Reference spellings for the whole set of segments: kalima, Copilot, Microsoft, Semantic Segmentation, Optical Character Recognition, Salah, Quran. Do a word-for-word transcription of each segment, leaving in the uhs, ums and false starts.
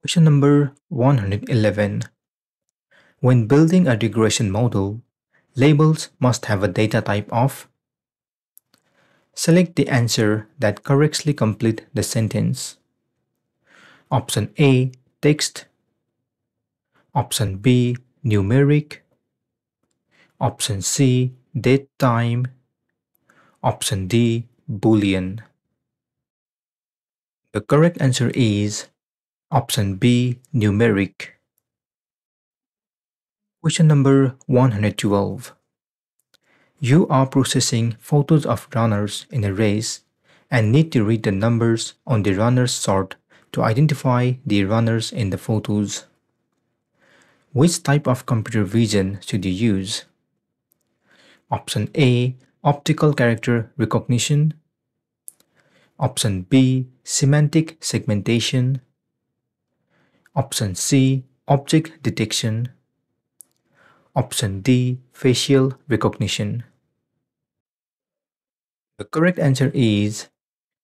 Question number one hundred eleven. When building a regression model, labels must have a data type of. Select the answer that correctly completes the sentence. Option A, text. Option B, numeric. Option C, date time. Option D, Boolean. The correct answer is option B, numeric. Question number one hundred twelve. You are processing photos of runners in a race and need to read the numbers on the runner's sort to identify the runners in the photos. Which type of computer vision should you use? Option A, Optical Character Recognition. Option B, Semantic Segmentation. Option C, Object Detection. Option D, Facial Recognition. The correct answer is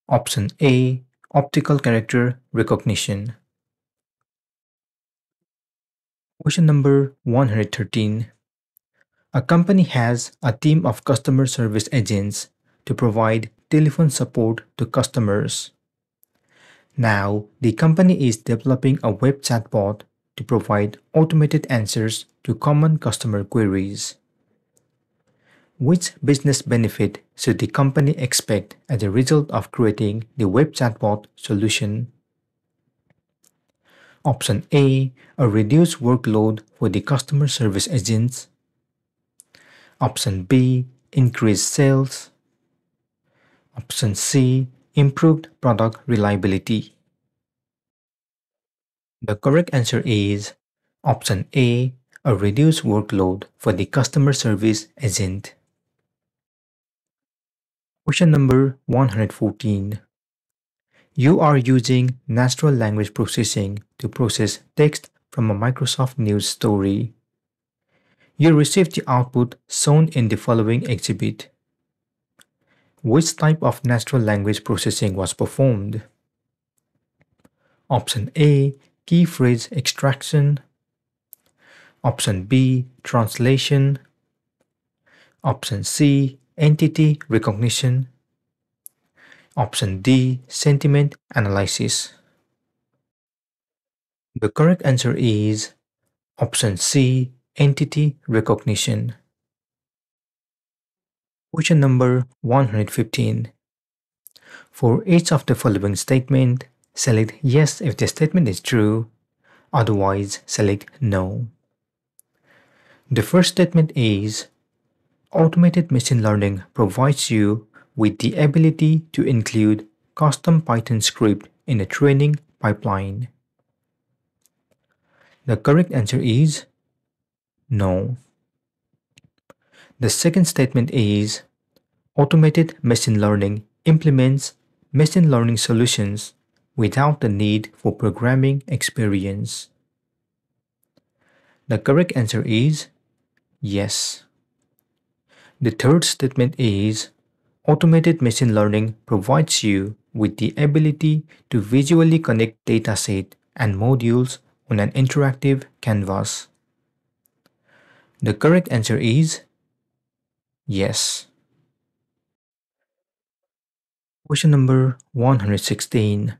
option A, Optical Character Recognition. Question number one hundred thirteen. A company has a team of customer service agents to provide telephone support to customers. Now, the company is developing a web chatbot to provide automated answers to common customer queries. Which business benefit should the company expect as a result of creating the web chatbot solution? Option A, a reduced workload for the customer service agents. Option B, increased sales. Option C, improved product reliability. The correct answer is option A, a reduced workload for the customer service agent. Question number one hundred fourteen. You are using natural language processing to process text from a Microsoft news story. You receive the output shown in the following exhibit. Which type of natural language processing was performed? Option A, key phrase extraction. Option B, translation. Option C, entity recognition. Option D, sentiment analysis. The correct answer is option C, entity recognition. Question number one hundred fifteen. For each of the following statement, select yes if the statement is true, otherwise select no. The first statement is, automated machine learning provides you with the ability to include custom Python script in a training pipeline. The correct answer is no. The second statement is, automated machine learning implements machine learning solutions without the need for programming experience. The correct answer is yes. The third statement is, automated machine learning provides you with the ability to visually connect dataset and modules on an interactive canvas. The correct answer is yes. Question number one hundred sixteen.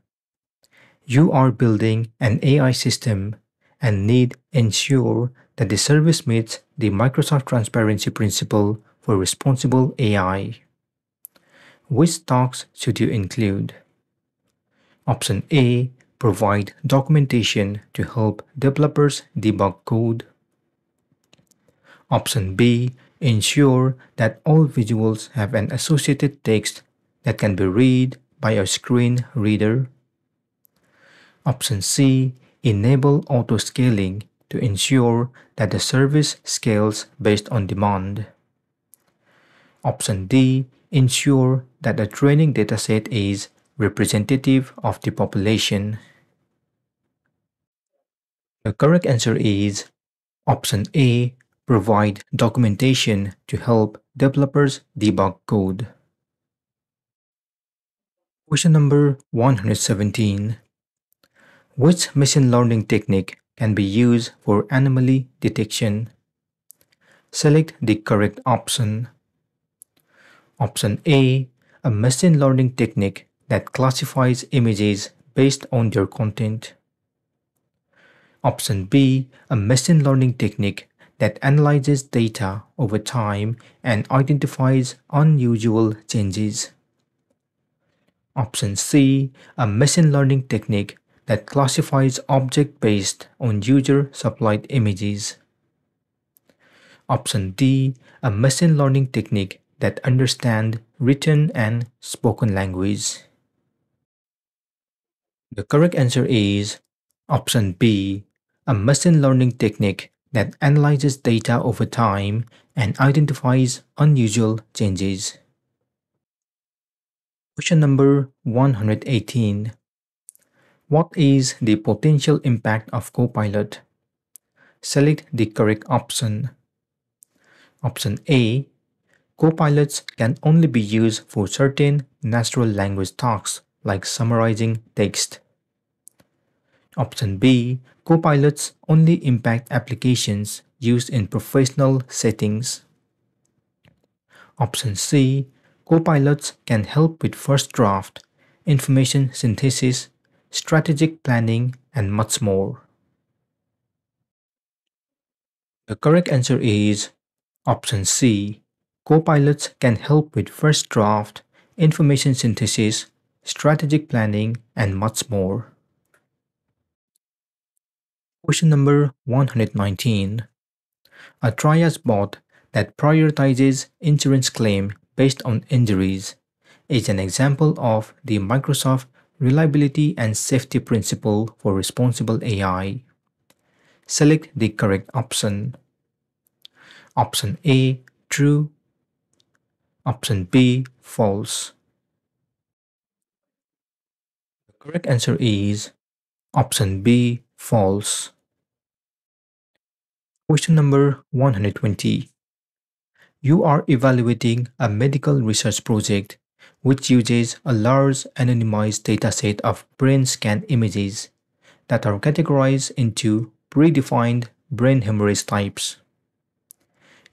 You are building an A I system and need ensure that the service meets the Microsoft transparency principle for responsible A I. Which tasks should you include? Option A, provide documentation to help developers debug code. Option B, ensure that all visuals have an associated text that can be read by a screen reader. Option C, enable auto-scaling to ensure that the service scales based on demand. Option D, ensure that the training dataset is representative of the population. The correct answer is option A, provide documentation to help developers debug code. Question number one hundred seventeen. Which machine learning technique can be used for anomaly detection? Select the correct option. Option A, a machine learning technique that classifies images based on their content. Option B, a machine learning technique that analyzes data over time and identifies unusual changes. Option C, a machine learning technique that classifies objects based on user-supplied images. Option D, a machine learning technique that understands written and spoken language. The correct answer is option B, a machine learning technique that analyzes data over time and identifies unusual changes. Question number one hundred eighteen. What is the potential impact of Copilot? Select the correct option. Option A, Copilots can only be used for certain natural language tasks like summarizing text. Option B, Copilots only impact applications used in professional settings. Option C, Copilots can help with first draft, information synthesis, strategic planning, and much more. The correct answer is option C. Copilots can help with first draft, information synthesis, strategic planning, and much more. Question number one hundred nineteen. A triage bot that prioritizes insurance claims based on injuries is an example of the Microsoft reliability and safety principle for responsible A I. Select the correct option. Option A, true. Option B, false. The correct answer is option B, false. Question number one hundred twenty. You are evaluating a medical research project which uses a large anonymized dataset of brain scan images that are categorized into predefined brain hemorrhage types.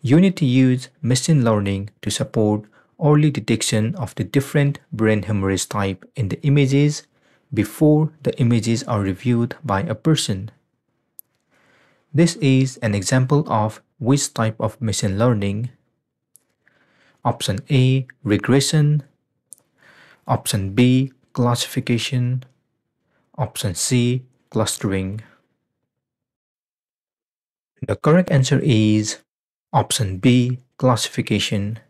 You need to use machine learning to support early detection of the different brain hemorrhage type in the images before the images are reviewed by a person. This is an example of which type of machine learning? Option A, regression. Option B, classification. Option C, clustering. The correct answer is option B, classification.